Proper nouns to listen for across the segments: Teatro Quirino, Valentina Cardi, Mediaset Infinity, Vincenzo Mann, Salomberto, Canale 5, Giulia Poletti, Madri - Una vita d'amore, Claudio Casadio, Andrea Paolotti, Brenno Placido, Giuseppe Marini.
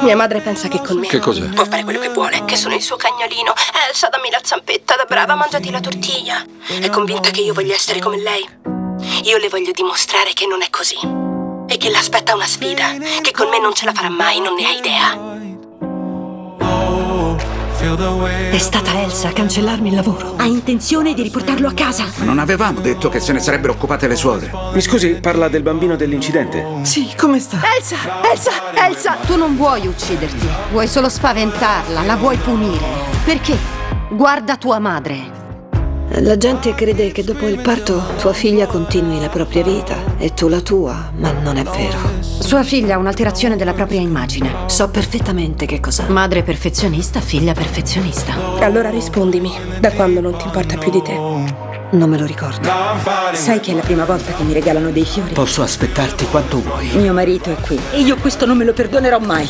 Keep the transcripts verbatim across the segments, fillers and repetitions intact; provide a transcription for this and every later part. Mia madre pensa che con me che cos'è? Può fare quello che vuole, che sono il suo cagnolino. Elsa, dammi la zampetta, da brava, mangiati la tortiglia. È convinta che io voglia essere come lei. Io le voglio dimostrare che non è così. E che l'aspetta una sfida, che con me non ce la farà mai, non ne ha idea. È stata Elsa a cancellarmi il lavoro. Ha intenzione di riportarlo a casa. Ma non avevamo detto che se ne sarebbero occupate le suore? Mi scusi, parla del bambino dell'incidente? Sì, come sta? Elsa! Elsa! Elsa! Tu non vuoi ucciderti, vuoi solo spaventarla, la vuoi punire. Perché? Guarda tua madre. La gente crede che dopo il parto tua figlia continui la propria vita e tu la tua, ma non è vero. Sua figlia ha un'alterazione della propria immagine. So perfettamente che cos'ha. Madre perfezionista, figlia perfezionista. Allora rispondimi, da quando non ti importa più di te? Non me lo ricordo. Sai che è la prima volta che mi regalano dei fiori? Posso aspettarti quanto vuoi. Mio marito è qui e io questo non me lo perdonerò mai.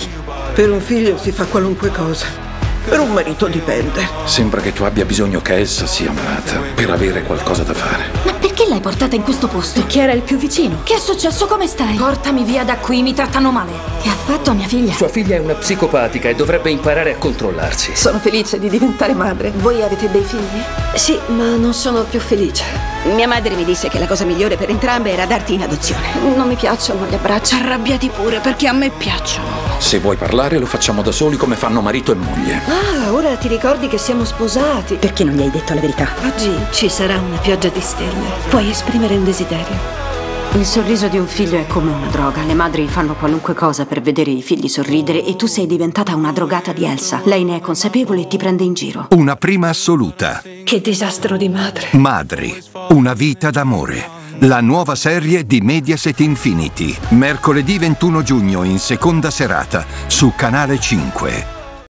Per un figlio si fa qualunque cosa. Per un marito dipende. Sembra che tu abbia bisogno che Elsa sia malata per avere qualcosa da fare. Ma perché l'hai portata in questo posto? Perché era il più vicino. Che è successo? Come stai? Portami via da qui, mi trattano male. Che ha fatto a mia figlia? Sua figlia è una psicopatica e dovrebbe imparare a controllarsi. Sono felice di diventare madre. Voi avete dei figli? Sì, ma non sono più felice. Mia madre mi disse che la cosa migliore per entrambe era darti in adozione. Non mi piacciono gli abbracci. Arrabbiati pure, perché a me piacciono. Se vuoi parlare lo facciamo da soli come fanno marito e moglie. Ah, ora ti ricordi che siamo sposati. Perché non gli hai detto la verità? Oggi ci sarà una pioggia di stelle. Puoi esprimere un desiderio. Il sorriso di un figlio è come una droga. Le madri fanno qualunque cosa per vedere i figli sorridere e tu sei diventata una drogata di Elsa. Lei ne è consapevole e ti prende in giro. Una prima assoluta. Che disastro di madre. Madri, una vita d'amore. La nuova serie di Mediaset Infinity, mercoledì ventuno giugno in seconda serata su Canale cinque.